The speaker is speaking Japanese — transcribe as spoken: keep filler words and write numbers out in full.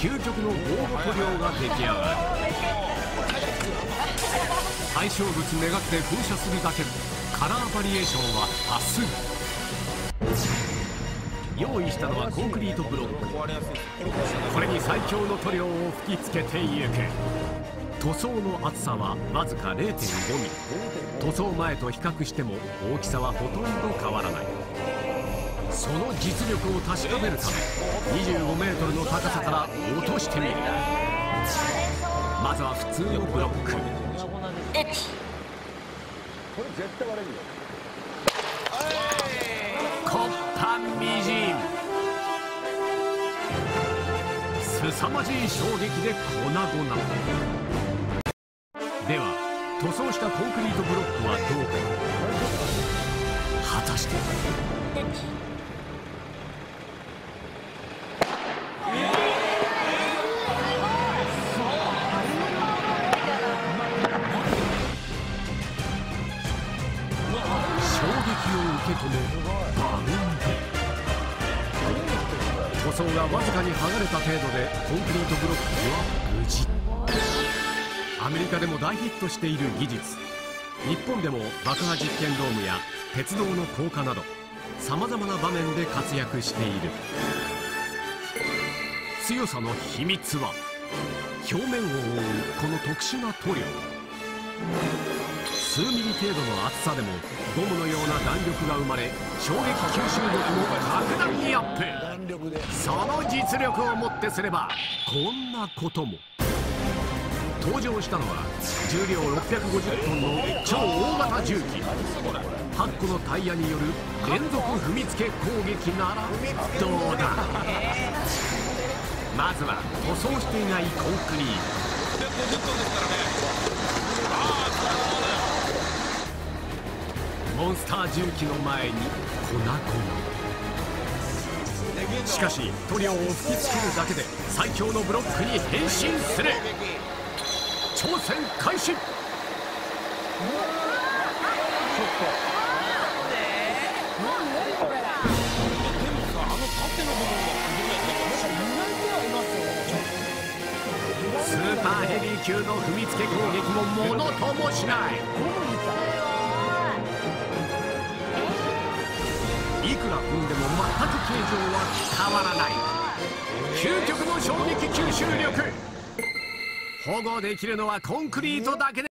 究極の防護塗料が出来上がる。対象物めがけて噴射するだけでカラーバリエーションは多数。用意したのはコンクリートブロック。これに最強の塗料を吹きつけていく。塗装の厚さはわずか れいてんごミリ。塗装前と比較しても大きさはほとんど変わらない。その実力を確かめるため にじゅうごメートル の高さから落としてみる。まずは普通のブロック。えっ、これ絶対割れるよ。コッパみじん、すさまじい衝撃で粉々。では塗装したコンクリートブロックはどうか。果たして塗装がわずかに剥がれた程度でコンクリートブロックは無事。アメリカでも大ヒットしている技術。日本でも爆破実験ドームや鉄道の高架などさまざまな場面で活躍している。強さの秘密は表面を覆うこの特殊な塗料。数ミリ程度の厚さでもゴムのような弾力が生まれ、衝撃吸収力も格段にアップ。その実力をもってすればこんなことも。登場したのは重量ろっぴゃくごじゅっトンの超大型重機。はっこのタイヤによる連続踏みつけ攻撃ならどうだ。まずは塗装していないコンクリート。モンスター重機の前に粉々。しかし塗料を吹きつけるだけで最強のブロックに変身する。挑戦開始。スーパーヘビー級の踏みつけ攻撃もものともしない。いくら踏んでも全く形状は変わらない。究極の衝撃吸収力。保護できるのはコンクリートだけで